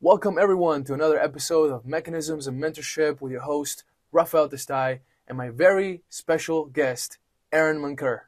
Welcome everyone to another episode of Mechanisms and Mentorship with your host, Rafael Testai, and my very special guest, Aaron Moncur.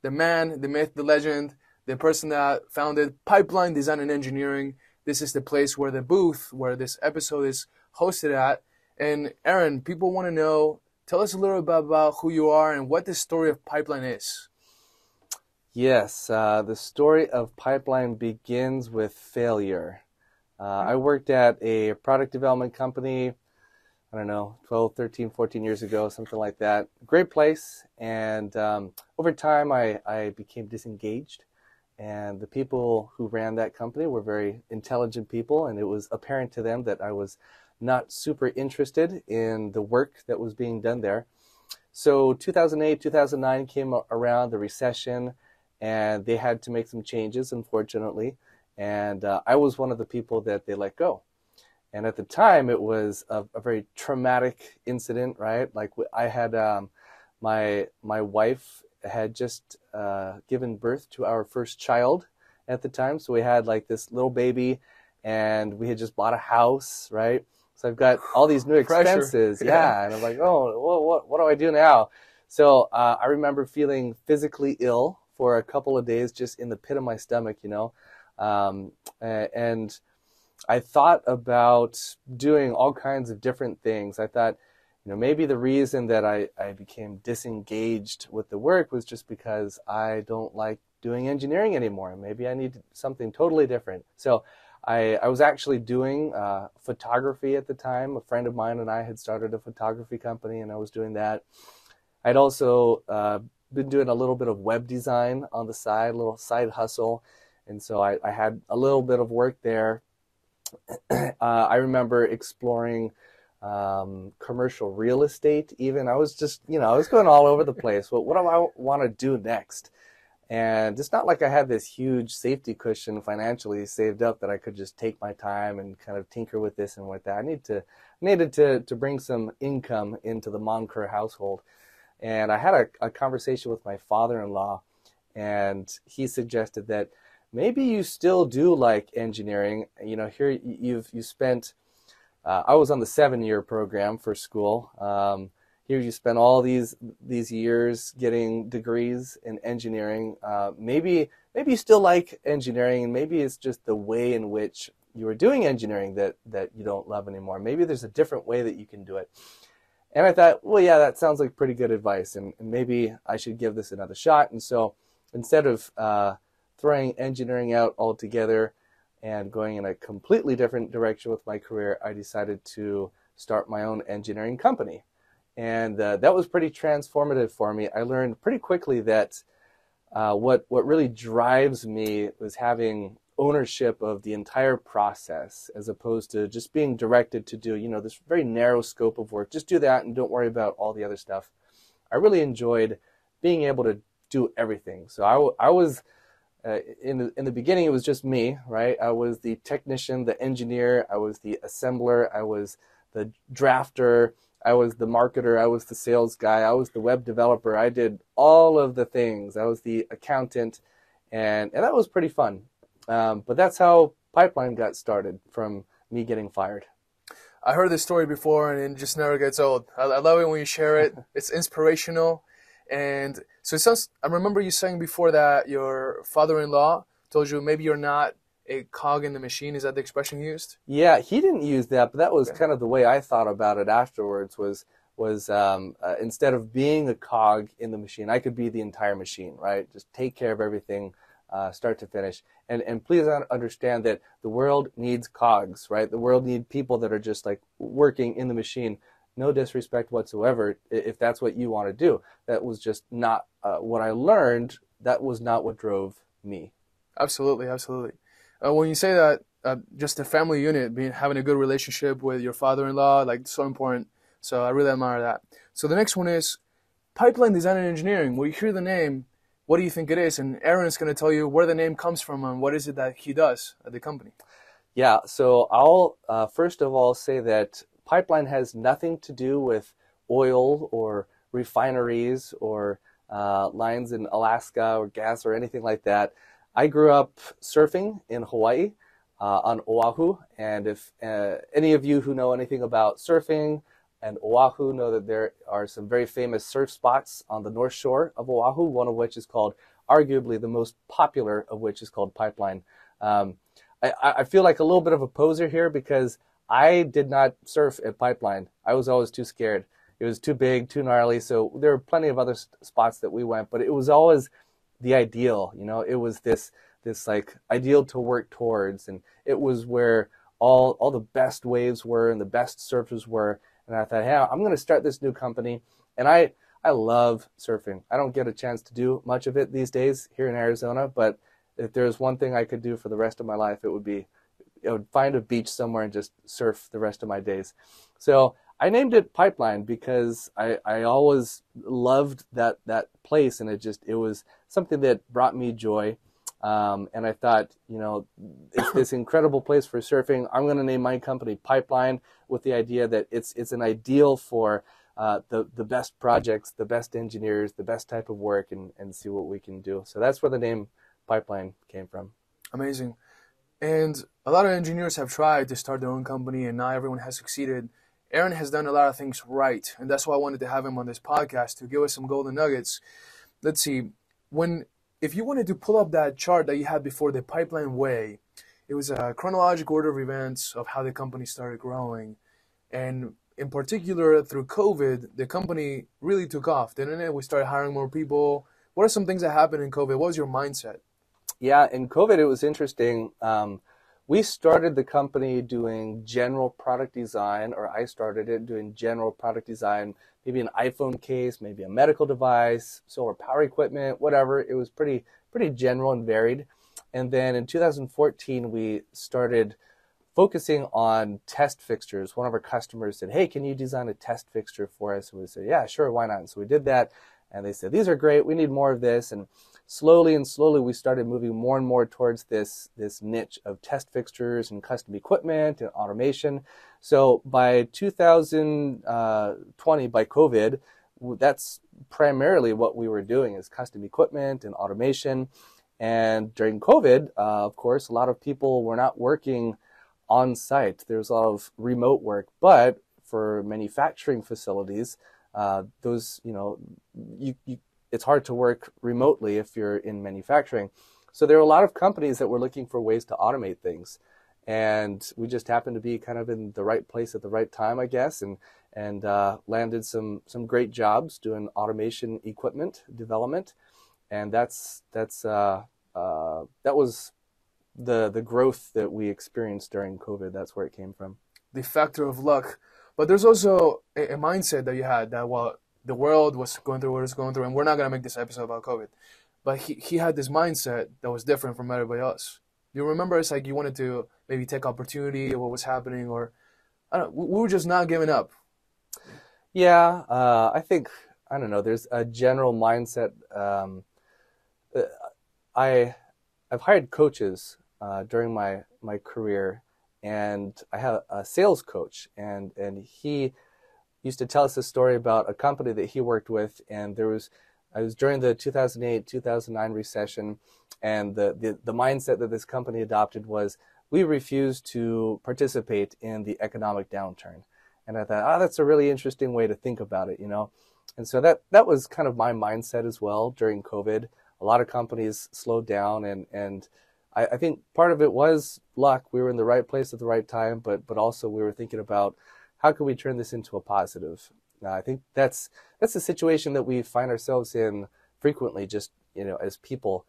The man, the myth, the legend, the person that founded Pipeline Design and Engineering. This is the place where the booth, where this episode is hosted at. And Aaron, people want to know, tell us a little bit about who you are and what the story of Pipeline is. Yes, the story of Pipeline begins with failure. I worked at a product development company, I don't know, 12, 13, 14 years ago, something like that. Great place. And over time, I became disengaged. And the people who ran that company were very intelligent people. And it was apparent to them that I was not super interested in the work that was being done there. So 2008, 2009 came around, the recession, and they had to make some changes, unfortunately. And I was one of the people that they let go. And at the time, it was a very traumatic incident, right? Like I had, my wife had just given birth to our first child at the time. So we had like this little baby and we had just bought a house, right? So I've got all these new expenses. Yeah. And I'm like, oh, well, what do I do now? So I remember feeling physically ill for a couple of days, just in the pit of my stomach, you know? And I thought about doing all kinds of different things. I thought, you know, maybe the reason that I became disengaged with the work was just because I don't like doing engineering anymore. Maybe I need something totally different. So I was actually doing photography at the time. A friend of mine and I had started a photography company and I was doing that. I'd also been doing a little bit of web design on the side, a little side hustle. And so I had a little bit of work there. I remember exploring commercial real estate even. I was just, you know, I was going all over the place. Well, what do I want to do next? And it's not like I had this huge safety cushion financially saved up that I could just take my time and kind of tinker with this and with that. I needed to bring some income into the Moncur household. And I had a conversation with my father-in-law. And he suggested that maybe you still do like engineering. You know, here you spent, I was on the 7-year program for school. Here you spent all these years getting degrees in engineering. Maybe you still like engineering, and maybe it's just the way in which you were doing engineering that you don't love anymore. Maybe there's a different way that you can do it. And I thought, well, yeah, that sounds like pretty good advice, and maybe I should give this another shot. And so instead of throwing engineering out altogether and going in a completely different direction with my career, I decided to start my own engineering company. And that was pretty transformative for me. I learned pretty quickly that what really drives me was having ownership of the entire process, as opposed to just being directed to do, you know, this very narrow scope of work. Just do that and don't worry about all the other stuff. I really enjoyed being able to do everything. So I was, in the beginning, it was just me, right? I was the technician, the engineer, I was the assembler, I was the drafter, I was the marketer, I was the sales guy, I was the web developer. I did all of the things. I was the accountant, and that was pretty fun. But that's how Pipeline got started, from me getting fired. I heard this story before, and it just never gets old. I love it when you share it. It's inspirational. And so it sounds, I remember you saying before that your father-in-law told you maybe you're not a cog in the machine. Is that the expression you used? Yeah, he didn't use that, but that was kind of the way I thought about it afterwards, was instead of being a cog in the machine, I could be the entire machine, right? Just take care of everything, start to finish. And please understand that the world needs cogs, right? The world needs people that are just like working in the machine. No disrespect whatsoever if that's what you want to do. That was just not what I learned. That was not what drove me. Absolutely, absolutely. When you say that, just the family unit, having a good relationship with your father-in-law, like, so important. So I really admire that. So the next one is Pipeline Design and Engineering. When you hear the name, what do you think it is? And Aaron's going to tell you where the name comes from and what is it that he does at the company. Yeah, so I'll first of all say that Pipeline has nothing to do with oil or refineries or lines in Alaska or gas or anything like that. I grew up surfing in Hawaii. on Oahu. And if any of you who know anything about surfing and Oahu know that there are some very famous surf spots on the north shore of Oahu, one of which is called, arguably the most popular of which is called Pipeline. I feel like a little bit of a poser here because I did not surf at Pipeline. I was always too scared. It was too big, too gnarly. So there were plenty of other spots that we went, but it was always the ideal, you know, it was this like ideal to work towards. And it was where all the best waves were and the best surfers were. And I thought, hey, I'm going to start this new company. And I love surfing. I don't get a chance to do much of it these days here in Arizona, but if there's one thing I could do for the rest of my life, it would be, I would find a beach somewhere and just surf the rest of my days. So I named it Pipeline because I always loved that place, and it was something that brought me joy. And I thought, you know, it's this incredible place for surfing. I'm going to name my company Pipeline with the idea that it's an ideal for the best projects, the best engineers, the best type of work, and see what we can do. So that's where the name Pipeline came from. Amazing. And a lot of engineers have tried to start their own company, and not everyone has succeeded. Aaron has done a lot of things right, and that's why I wanted to have him on this podcast to give us some golden nuggets. Let's see. If you wanted to pull up that chart that you had before, the Pipeline Way, it was a chronological order of events of how the company started growing. And in particular, through COVID, the company really took off, didn't it? We started hiring more people. What are some things that happened in COVID? What was your mindset? Yeah, in COVID, it was interesting. We started the company doing general product design, or I started it doing general product design, maybe an iPhone case, maybe a medical device, solar power equipment, whatever. It was pretty general and varied. And then in 2014, we started focusing on test fixtures. One of our customers said, hey, can you design a test fixture for us? And we said, yeah, sure, why not? And so we did that. And they said, these are great. We need more of this. And slowly, we started moving more and more towards this niche of test fixtures and custom equipment and automation. So by 2020, by COVID, that's primarily what we were doing, is custom equipment and automation. And during COVID, of course, a lot of people were not working on site. There was a lot of remote work, but for manufacturing facilities, it's hard to work remotely if you're in manufacturing. So there are a lot of companies that were looking for ways to automate things. And we just happened to be kind of in the right place at the right time, I guess, and landed some great jobs doing automation equipment development. And that was the growth that we experienced during COVID. That's where it came from. The factor of luck. But there's also a mindset that you had that while the world was going through what it was going through, and we're not going to make this episode about COVID, but he had this mindset that was different from everybody else. Do you remember? It's like you wanted to maybe take opportunity of what was happening, or I don't know, we were just not giving up. Yeah, I think, I don't know, there's a general mindset. I've hired coaches during my career. And I have a sales coach, and he used to tell us a story about a company that he worked with. And I was during the 2008-2009 recession, and the mindset that this company adopted was, we refuse to participate in the economic downturn. And I thought, that's a really interesting way to think about it, you know. And so that was kind of my mindset as well during COVID. A lot of companies slowed down, and I think part of it was luck. We were in the right place at the right time, but also we were thinking about how can we turn this into a positive. I think that's a situation that we find ourselves in frequently, just, you know, as people.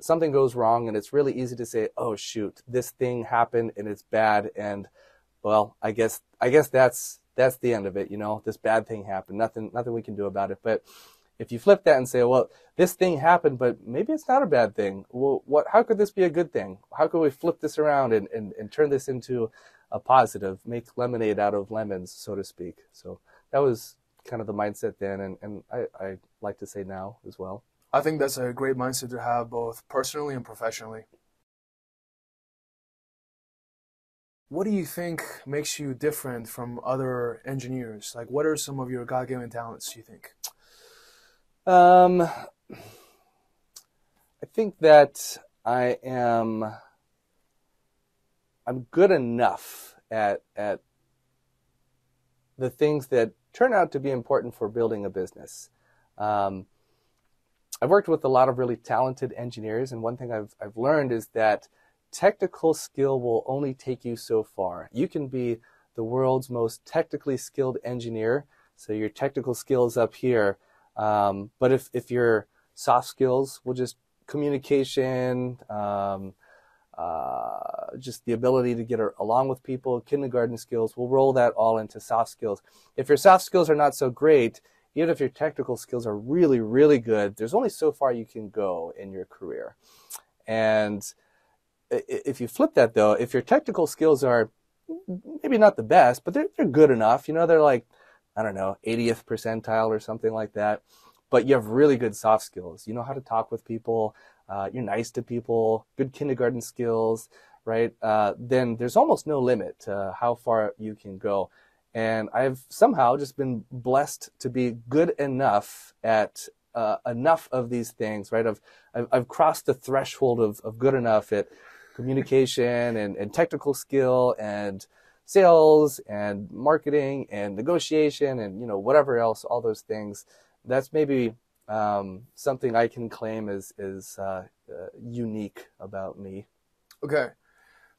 Something goes wrong, and it's really easy to say, "Oh shoot, this thing happened, and it's bad." And well, I guess that's the end of it. You know, this bad thing happened. Nothing we can do about it. But if you flip that and say, well, this thing happened, but maybe it's not a bad thing. Well, how could this be a good thing? How could we flip this around and turn this into a positive, make lemonade out of lemons, so to speak? So that was kind of the mindset then, and I like to say now as well. I think that's a great mindset to have, both personally and professionally. What do you think makes you different from other engineers? Like, what are some of your God-given talents, you think? I think that I am I'm good enough at the things that turn out to be important for building a business. I've worked with a lot of really talented engineers, and one thing I've learned is that technical skill will only take you so far. You can be the world's most technically skilled engineer, so your technical skills up here, but if your soft skills will just communication, just the ability to get along with people, kindergarten skills, we'll roll that all into soft skills. If your soft skills are not so great, even if your technical skills are really, really good, there's only so far you can go in your career. And if you flip that though, if your technical skills are maybe not the best, but they're good enough, you know, they're like, I don't know, 80th percentile or something like that, but you have really good soft skills. You know how to talk with people, you're nice to people, good kindergarten skills, right? Then there's almost no limit to how far you can go. And I've somehow just been blessed to be good enough at enough of these things, right? I've crossed the threshold of good enough at communication and technical skill and sales and marketing and negotiation and, you know, whatever else, all those things. That's maybe something I can claim is unique about me. Okay.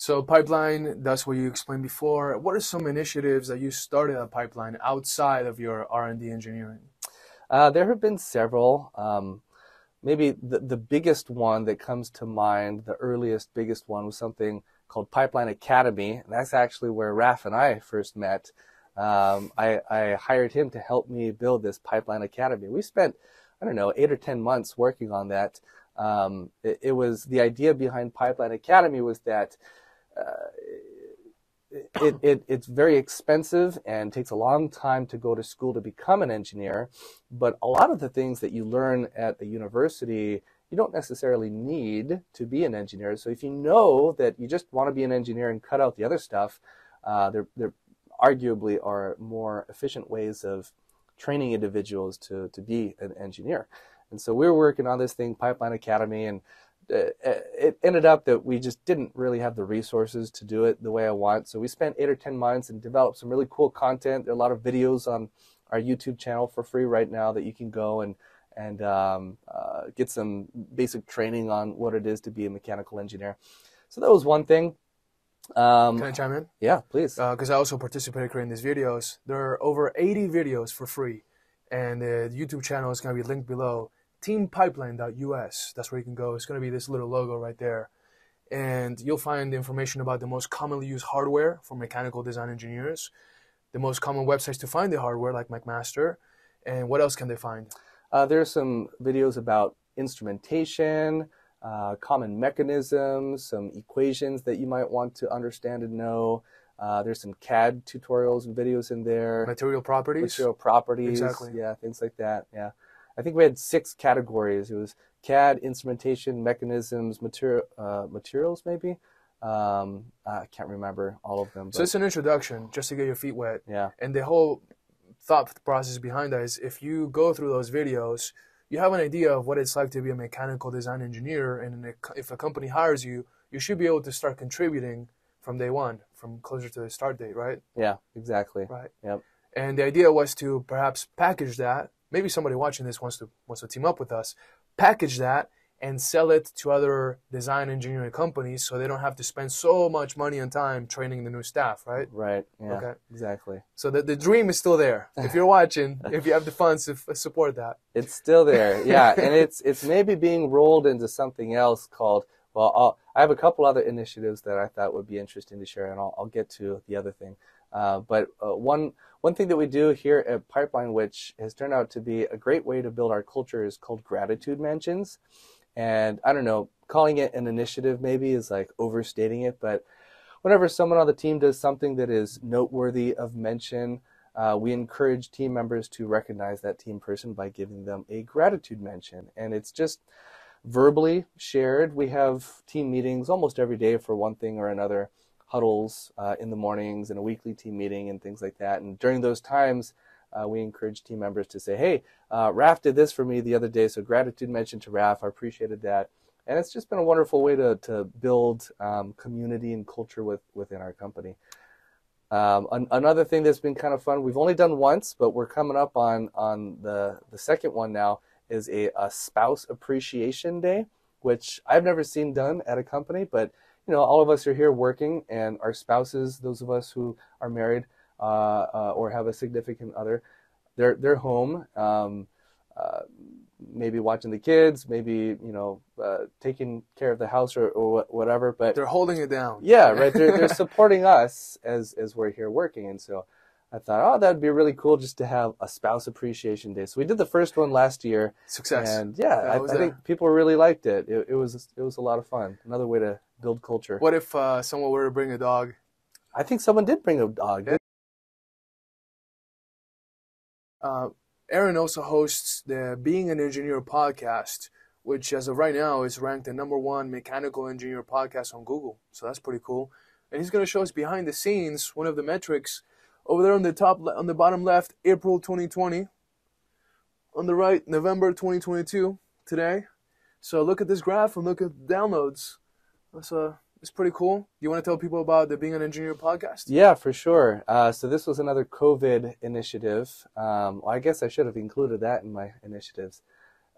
So Pipeline, that's what you explained before. What are some initiatives that you started at Pipeline outside of your R&D engineering? There have been several. Maybe the biggest one that comes to mind, the earliest biggest one, was something called Pipeline Academy. And that's actually where Raf and I first met. I hired him to help me build this Pipeline Academy. We spent, I don't know, 8 or 10 months working on that. It was the idea behind Pipeline Academy was that it's very expensive and takes a long time to go to school to become an engineer, but a lot of the things that you learn at the university, you don't necessarily need to be an engineer. So if you know that you just want to be an engineer and cut out the other stuff, there arguably are more efficient ways of training individuals to be an engineer. And so we were working on this thing, Pipeline Academy, and it ended up that we just didn't really have the resources to do it the way I want. So we spent 8 or 10 months and developed some really cool content. There are a lot of videos on our YouTube channel for free right now that you can go and get some basic training on what it is to be a mechanical engineer. So that was one thing. Can I chime in? Yeah, please. Because I also participated creating these videos. There are over 80 videos for free, and the YouTube channel is going to be linked below. TeamPipeline.us. That's where you can go. It's going to be this little logo right there. And you'll find information about the most commonly used hardware for mechanical design engineers, the most common websites to find the hardware, like McMaster, and what else can they find? There are some videos about instrumentation, common mechanisms, some equations that you might want to understand and know. There's some CAD tutorials and videos in there. Material properties. Material properties. Exactly. Yeah, things like that. Yeah. I think we had 6 categories. It was CAD, instrumentation, mechanisms, materials maybe? I can't remember all of them. But... So it's an introduction just to get your feet wet. Yeah. And the whole thought process behind that is if you go through those videos, you have an idea of what it's like to be a mechanical design engineer, and if a company hires you, you should be able to start contributing from day one, from closer to the start date, right? Yeah, exactly. Right. Yep. And the idea was to perhaps package that. Maybe somebody watching this wants to team up with us, package that and sell it to other design engineering companies so they don't have to spend so much money and time training the new staff, right? Right, yeah, okay. Exactly. So the dream is still there. If you're watching, if you have the funds, support that. It's still there, yeah. And it's maybe being rolled into something else called, well, I have a couple other initiatives that I thought would be interesting to share, and I'll get to the other thing. But one thing that we do here at Pipeline, which has turned out to be a great way to build our culture, is called gratitude mansions. And I don't know, calling it an initiative maybe is like overstating it, but whenever someone on the team does something that is noteworthy of mention, we encourage team members to recognize that team person by giving them a gratitude mention. And it's just verbally shared. We have team meetings almost every day for one thing or another. Huddles in the mornings and a weekly team meeting and things like that. And during those times, we encourage team members to say, hey, Raf did this for me the other day, so gratitude mention to Raf. I appreciated that. And it's just been a wonderful way to build community and culture within our company. Another thing that's been kind of fun, we've only done once, but we're coming up on the second one now, is a spouse appreciation day, which I've never seen done at a company, but you know, all of us are here working, and our spouses, those of us who are married or have a significant other, they're home, maybe watching the kids, maybe, you know, taking care of the house or whatever, but they're holding it down. Yeah, right. They're supporting us as we're here working. And so I thought, oh, that'd be really cool just to have a spouse appreciation day. So we did the first one last year. Success. And yeah, I think people really liked it. It was a lot of fun. Another way to build culture. What if someone were to bring a dog? I think someone did bring a dog. Yeah. Aaron also hosts the Being an Engineer podcast, which as of right now is ranked the #1 mechanical engineer podcast on Google. So that's pretty cool. And he's going to show us behind the scenes one of the metrics over there on the top, on the bottom left, April 2020. On the right, November 2022, today. So look at this graph and look at the downloads. It's pretty cool. You want to tell people about the Being an Engineer podcast? Yeah, for sure. So this was another COVID initiative. Well, I guess I should have included that in my initiatives.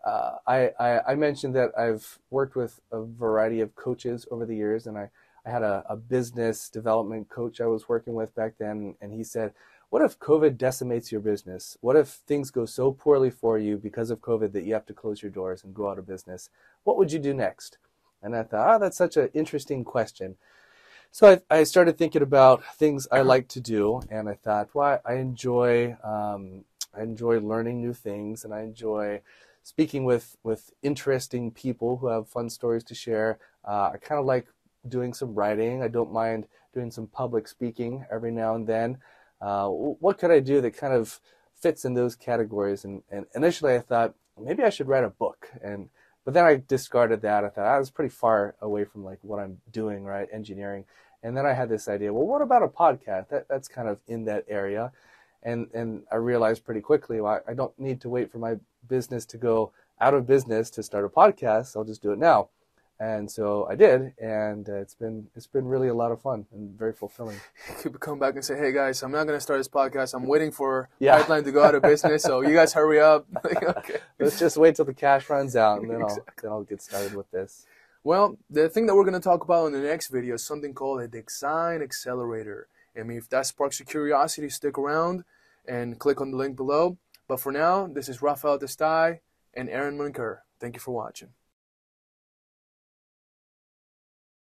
I mentioned that I've worked with a variety of coaches over the years, and I had a business development coach I was working with back then, and he said, what if COVID decimates your business? What if things go so poorly for you because of COVID that you have to close your doors and go out of business? What would you do next? And I thought, oh, that's such an interesting question. So I started thinking about things I like to do, and I thought, well, I enjoy learning new things, and I enjoy speaking with interesting people who have fun stories to share. I kind of like doing some writing. I don't mind doing some public speaking every now and then. What could I do that kind of fits in those categories? And initially I thought, maybe I should write a book. But then I discarded that. I thought I was pretty far away from like what I'm doing, right, engineering. And then I had this idea, well, what about a podcast? That's kind of in that area. And I realized pretty quickly, well, I don't need to wait for my business to go out of business to start a podcast. I'll just do it now. And so I did, and it's been really a lot of fun and very fulfilling. You could come back and say, hey guys, I'm not going to start this podcast. I'm waiting for Pipeline to go out of business, so you guys hurry up. Like, okay. Let's just wait till the cash runs out, and then I'll get started with this. Well, the thing that we're going to talk about in the next video is something called a design accelerator. I mean, if that sparks your curiosity, stick around and click on the link below. But for now, this is Rafael Testai and Aaron Moncur. Thank you for watching.